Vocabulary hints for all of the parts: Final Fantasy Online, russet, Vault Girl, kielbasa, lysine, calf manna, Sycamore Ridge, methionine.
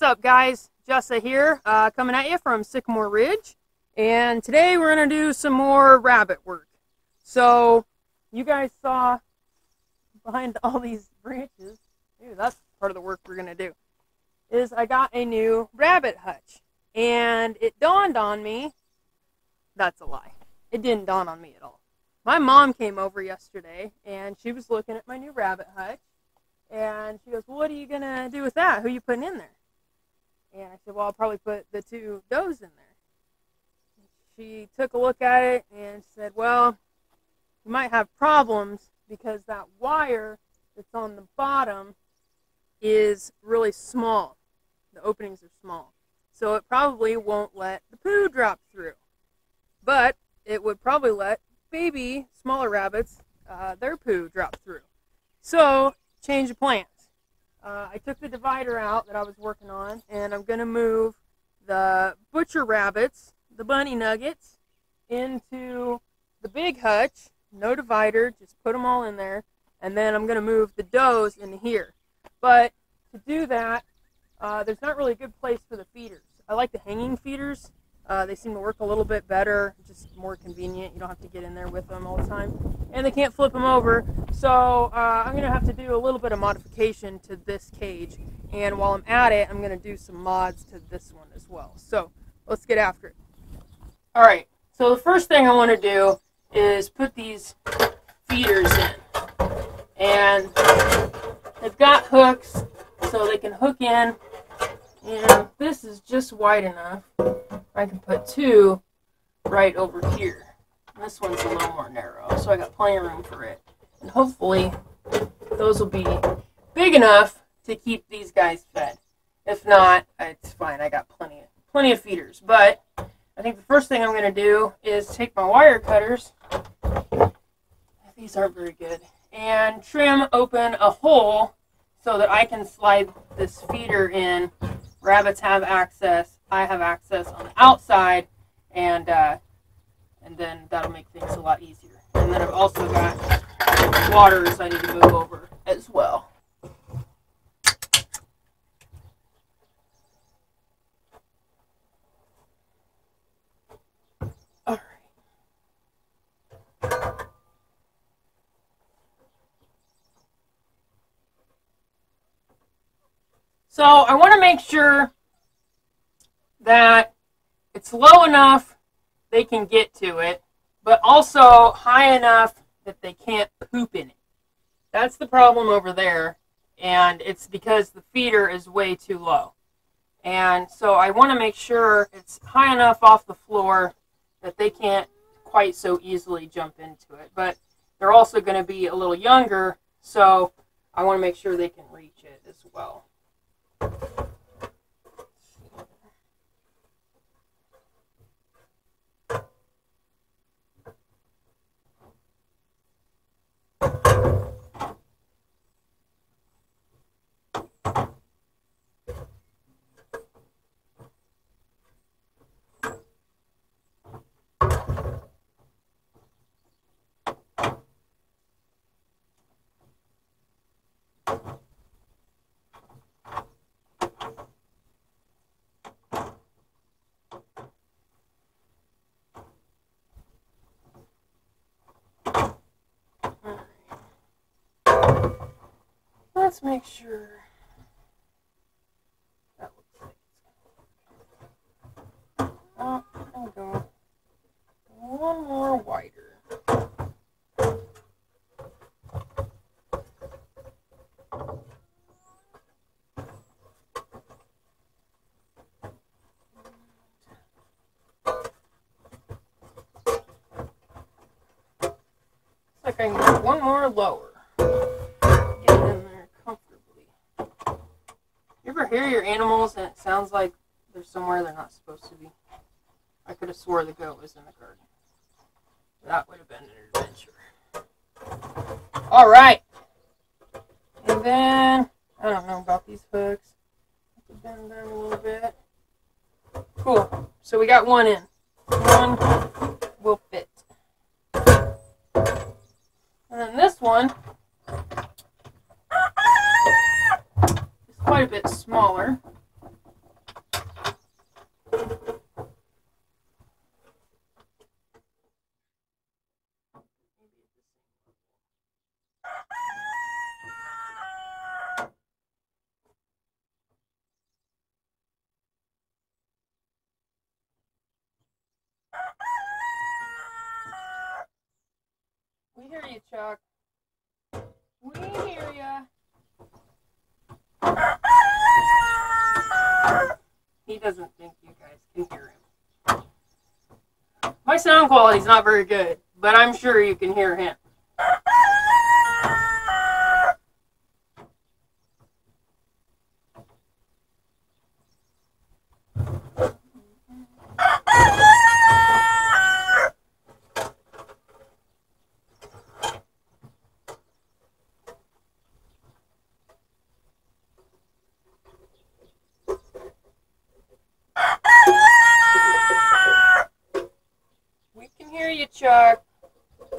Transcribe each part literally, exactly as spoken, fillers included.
What's up, guys? Jessa here, uh, coming at you from Sycamore Ridge, and today we're going to do some more rabbit work. So you guys saw behind all these branches, ooh, that's part of the work we're going to do, is I got a new rabbit hutch, and it dawned on me, that's a lie, it didn't dawn on me at all. My mom came over yesterday, and she was looking at my new rabbit hutch, and she goes, well, what are you going to do with that? Who are you putting in there? And I said, well, I'll probably put the two does in there. She took a look at it and said, well, you might have problems because that wire that's on the bottom is really small. The openings are small. So it probably won't let the poo drop through. But it would probably let baby, smaller rabbits, uh, their poo drop through. So change the plants. Uh, I took the divider out that I was working on, and I'm going to move the butcher rabbits, the bunny nuggets, into the big hutch. No divider, just put them all in there, and then I'm going to move the does into here. But to do that, uh, there's not really a good place for the feeders. I like the hanging feeders. Uh, they seem to work a little bit better, just more convenient. You don't have to get in there with them all the time. And they can't flip them over, so uh, I'm going to have to do a little bit of modification to this cage. And while I'm at it, I'm going to do some mods to this one as well. So let's get after it. All right, so the first thing I want to do is put these feeders in. And they've got hooks, so they can hook in. And this is just wide enough. I can put two right over here. This one's a little more narrow, so I got plenty of room for it. And hopefully those will be big enough to keep these guys fed. If not, it's fine. I got plenty of, plenty of feeders. But I think the first thing I'm going to do is take my wire cutters. These aren't very good. And trim open a hole so that I can slide this feeder in. Rabbits have access. I have access on the outside, and uh, and then that'll make things a lot easier. And then I've also got waters I need to move over as well. All right. So I want to make sure that it's low enough they can get to it, but also high enough that they can't poop in it. That's the problem over there, and it's because the feeder is way too low. And so I want to make sure it's high enough off the floor that they can't quite so easily jump into it. But they're also going to be a little younger, so I want to make sure they can reach it as well. Let's make sure that looks like it's going to work. Oh, I'll go one more wider. Looks like I can go one more lower. Hear your animals and it sounds like they're somewhere they're not supposed to be. I could have swore the goat was in the garden. That would have been an adventure. Alright. And then, I don't know about these hooks. I have to bend them a little bit. Cool. So we got one in. One will fit. And then this one, quite a bit smaller, hear you, Chuck. We hear you. He doesn't think you guys can hear him. My sound quality's not very good, but I'm sure you can hear him. Chuck. Okay,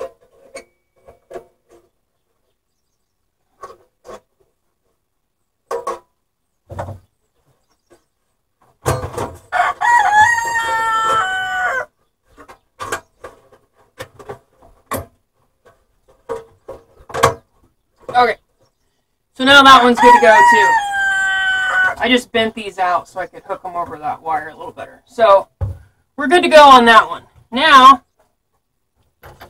so now that one's good to go too. I just bent these out so I could hook them over that wire a little better. So we're good to go on that one. Now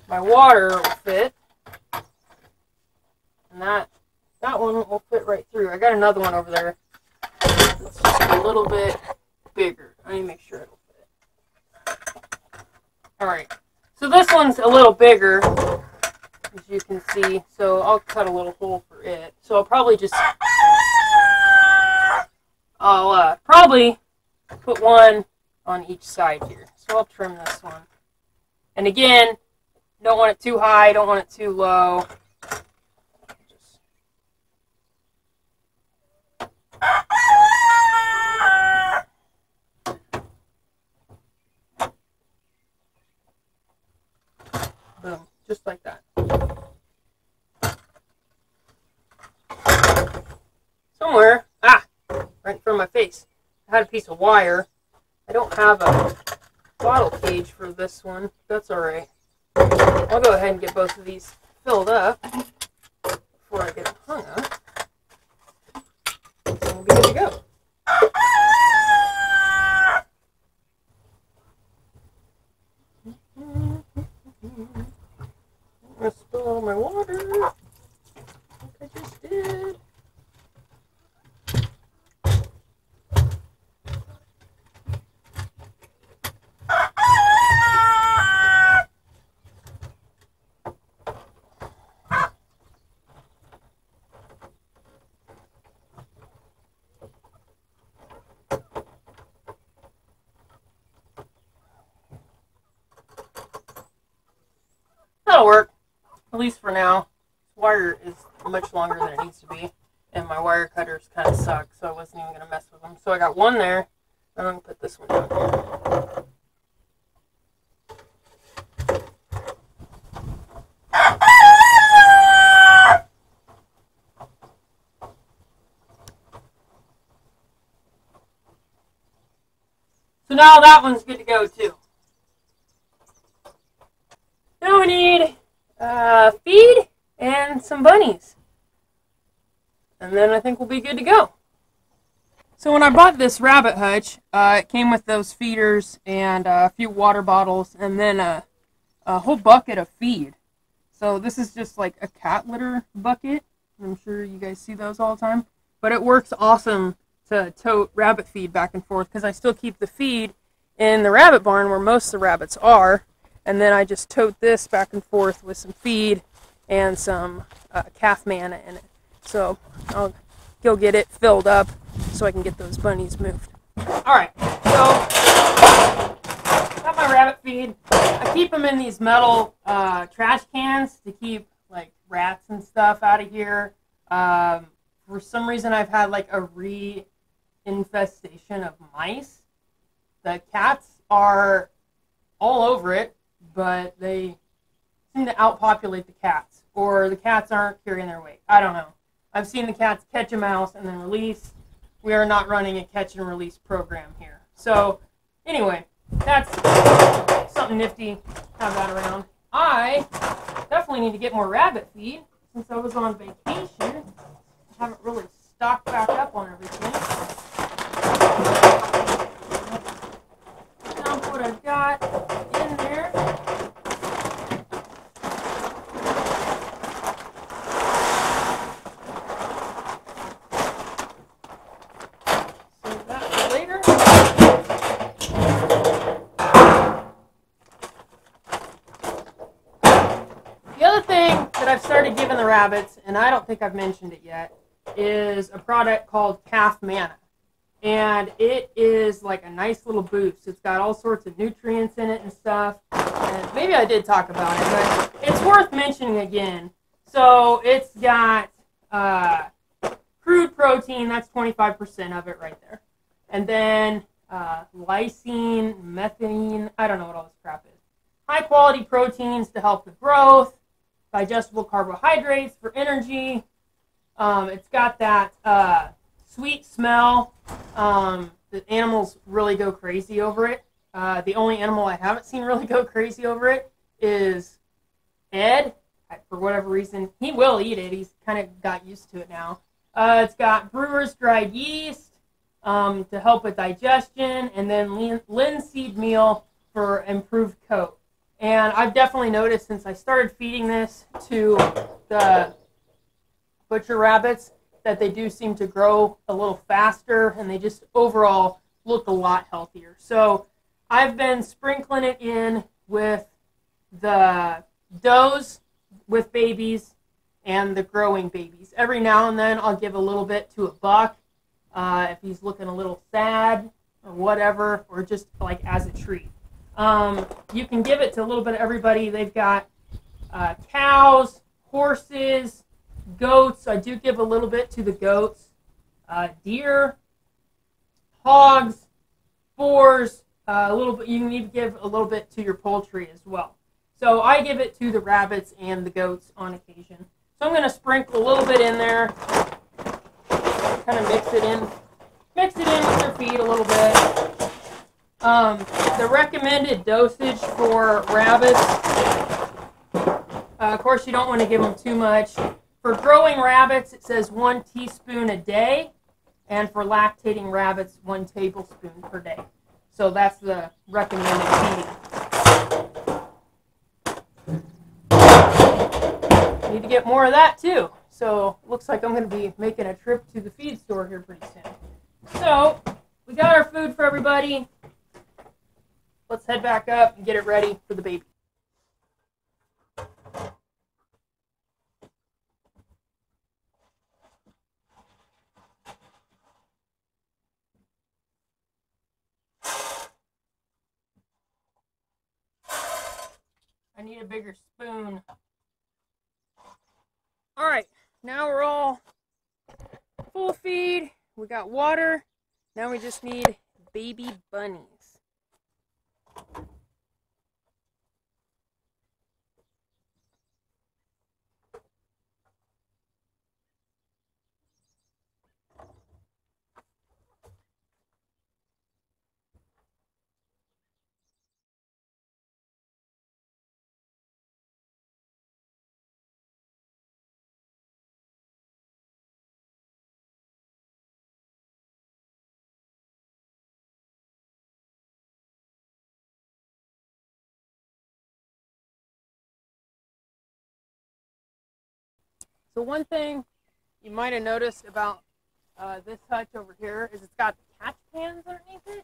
my water will fit, and that that one will fit right through. I got another one over there. It's a little bit bigger. I need to make sure it'll fit. All right. So this one's a little bigger, as you can see. So I'll cut a little hole for it. So I'll probably just I'll uh, probably put one on each side here. So I'll trim this one, and again. Don't want it too high, don't want it too low. Just... Boom, just like that. Somewhere, ah, right in front of my face, I had a piece of wire. I don't have a bottle cage for this one, that's all right. I'll go ahead and get both of these filled up before I get them hung up. So we'll be good to go. I'm going to spill all my water like I just did. Work, at least for now. Wire is much longer than it needs to be, and my wire cutters kind of suck, so I wasn't even going to mess with them. So I got one there, and I'm going to put this one down here. So now that one's good to go too. Now we need uh, feed and some bunnies, and then I think we'll be good to go. So when I bought this rabbit hutch, uh, it came with those feeders and uh, a few water bottles, and then a, a whole bucket of feed. So this is just like a cat litter bucket. I'm sure you guys see those all the time, but it works awesome to tote rabbit feed back and forth because I still keep the feed in the rabbit barn where most of the rabbits are. And then I just tote this back and forth with some feed and some uh, calf manna in it. So I'll go get it filled up so I can get those bunnies moved. Alright, so got my rabbit feed. I keep them in these metal uh, trash cans to keep like rats and stuff out of here. Um, for some reason I've had like a re-infestation of mice. The cats are all over it. But they seem to outpopulate the cats, or the cats aren't carrying their weight. I don't know. I've seen the cats catch a mouse and then release. We are not running a catch and release program here. So anyway, that's something nifty. Have that around. I definitely need to get more rabbit feed since I was on vacation. I haven't really stocked back up on everything. Dump what I've got in there. rabbits, and I don't think I've mentioned it yet, is a product called Calf Manna. And it is like a nice little boost. It's got all sorts of nutrients in it and stuff. And maybe I did talk about it, but it's worth mentioning again. So it's got uh, crude protein, that's twenty-five percent of it right there. And then uh, lysine, methionine, I don't know what all this crap is. High quality proteins to help with growth, digestible carbohydrates for energy. Um, it's got that uh, sweet smell. Um, the animals really go crazy over it. Uh, the only animal I haven't seen really go crazy over it is Ed. I, for whatever reason, he will eat it. He's kind of got used to it now. Uh, it's got brewer's dried yeast um, to help with digestion, and then linseed meal for improved coat. And I've definitely noticed since I started feeding this to the butcher rabbits that they do seem to grow a little faster, and they just overall look a lot healthier. So I've been sprinkling it in with the does with babies and the growing babies. Every now and then I'll give a little bit to a buck uh, if he's looking a little sad or whatever, or just like as a treat. Um, you can give it to a little bit of everybody. They've got uh, cows, horses, goats. I do give a little bit to the goats, uh, deer, hogs, boars, uh, a little bit. You need to give a little bit to your poultry as well. So I give it to the rabbits and the goats on occasion. So I'm going to sprinkle a little bit in there, kind of mix it in, mix it in with your feed a little bit. Um, the recommended dosage for rabbits, uh, of course you don't want to give them too much. For growing rabbits, it says one teaspoon a day, and for lactating rabbits, one tablespoon per day. So that's the recommended feeding. Need to get more of that too. So looks like I'm going to be making a trip to the feed store here pretty soon. So we got our food for everybody. Let's head back up and get it ready for the baby. I need a bigger spoon. All right, now we're all full feed. We got water. Now we just need baby bunnies. So one thing you might have noticed about uh, this hutch over here is it's got the catch pans underneath it,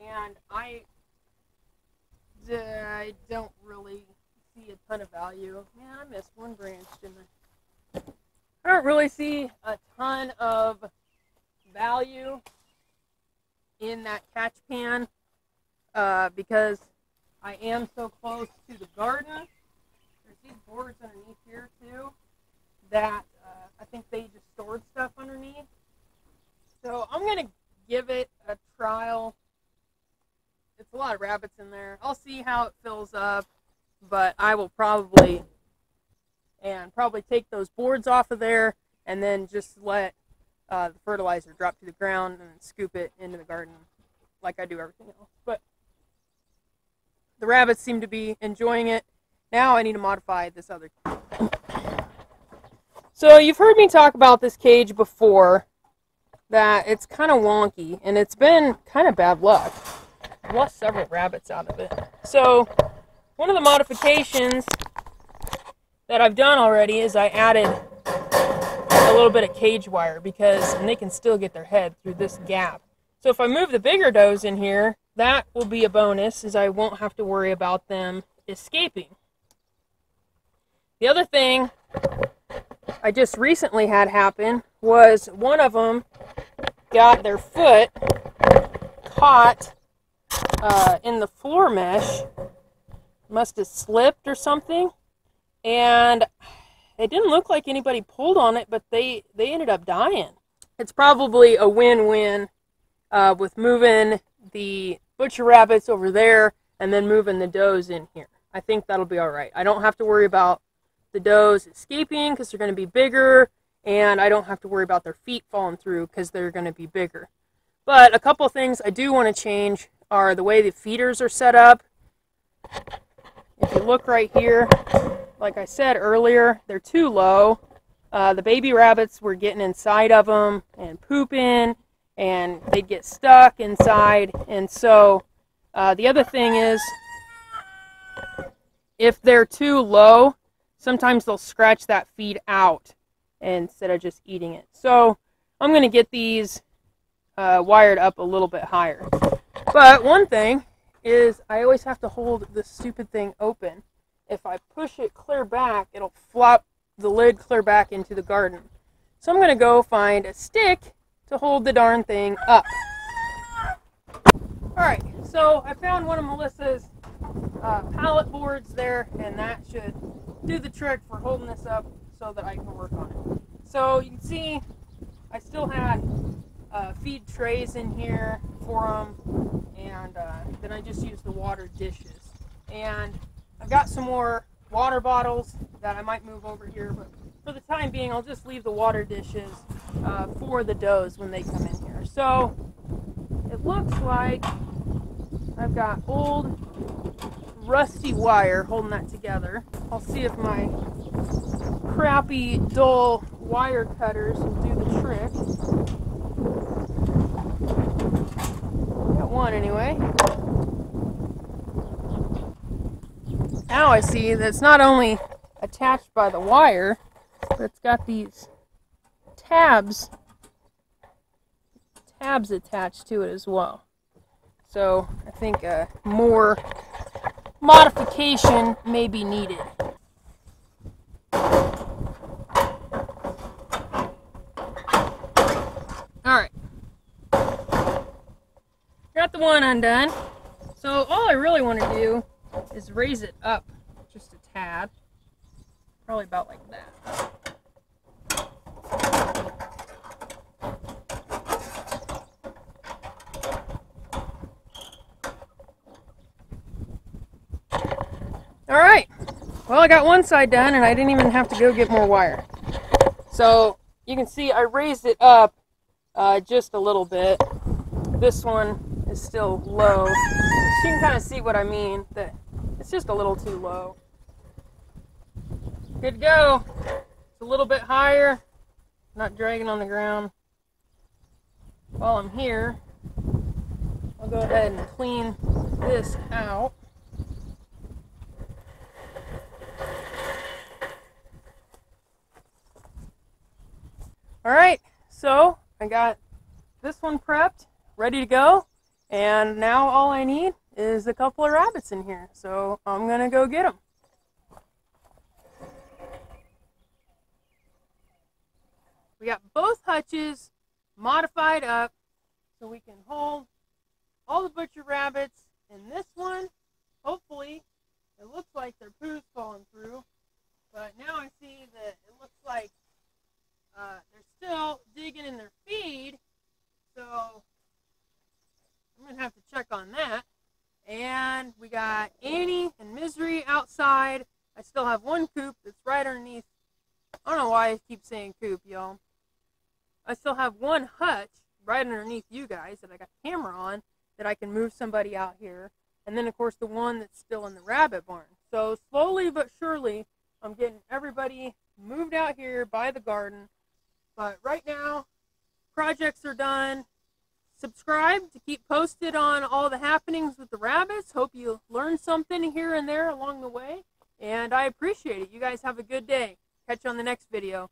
and I, uh, I don't really see a ton of value. Man, I missed one branch, didn't I? I don't really see a ton of value in that catch pan uh, because I am so close to the garden. There's these boards underneath here too that uh, I think they just stored stuff underneath. So I'm going to give it a trial. It's a lot of rabbits in there. I'll see how it fills up, but I will probably, and probably take those boards off of there and then just let uh, the fertilizer drop to the ground and scoop it into the garden like I do everything else. But the rabbits seem to be enjoying it. Now I need to modify this other. So you've heard me talk about this cage before, that it's kind of wonky, and it's been kind of bad luck. I've lost several rabbits out of it. So one of the modifications that I've done already is I added a little bit of cage wire, because and they can still get their head through this gap. So if I move the bigger does in here, that will be a bonus, as I won't have to worry about them escaping. The other thing I just recently had happen was one of them got their foot caught uh, in the floor mesh, must have slipped or something, and it didn't look like anybody pulled on it, but they, they ended up dying. It's probably a win-win uh, with moving the butcher rabbits over there and then moving the does in here. I think that'll be all right. I don't have to worry about the does escaping because they're going to be bigger, and I don't have to worry about their feet falling through because they're going to be bigger. But a couple things I do want to change are the way the feeders are set up. If you look right here, like I said earlier, they're too low. Uh, the baby rabbits were getting inside of them and pooping, and they'd get stuck inside. And so uh, the other thing is, if they're too low, sometimes they'll scratch that feed out instead of just eating it. So I'm going to get these uh, wired up a little bit higher. But one thing is I always have to hold this stupid thing open. If I push it clear back, it'll flop the lid clear back into the garden. So I'm going to go find a stick to hold the darn thing up. Alright, so I found one of Melissa's uh, pallet boards there, and that should do the trick for holding this up so that I can work on it. So you can see I still had uh, feed trays in here for them, and uh, then I just used the water dishes. And I've got some more water bottles that I might move over here, but for the time being I'll just leave the water dishes uh, for the does when they come in here. So it looks like I've got old rusty wire holding that together. I'll see if my crappy dull wire cutters will do the trick. Got one anyway. Now I see that it's not only attached by the wire, but it's got these tabs tabs attached to it as well. So I think uh, more modification may be needed. Alright. Got the one undone. So all I really want to do is raise it up just a tad. Probably about like that. Alright. Well, I got one side done and I didn't even have to go get more wire. So you can see I raised it up uh, just a little bit. This one is still low. You can kind of see what I mean, that it's just a little too low. Good to go. It's a little bit higher, not dragging on the ground. While I'm here, I'll go ahead and clean this out. Alright, so I got this one prepped, ready to go, and now all I need is a couple of rabbits in here, so I'm gonna go get them. We got both hutches modified up so we can hold all the butcher rabbits in this one. Hopefully, it looks like their poo's falling through, but now I see that it looks like uh, they're still digging in their feed, so I'm gonna have to check on that. And we got Annie and Misery outside. I still have one coop that's right underneath. I don't know why I keep saying coop, y'all. I still have one hutch right underneath you guys that I got a camera on that I can move somebody out here. And then, of course, the one that's still in the rabbit barn. So slowly but surely, I'm getting everybody moved out here by the garden. But right now, projects are done. Subscribe to keep posted on all the happenings with the rabbits. Hope you learned something here and there along the way. And I appreciate it. You guys have a good day. Catch you on the next video.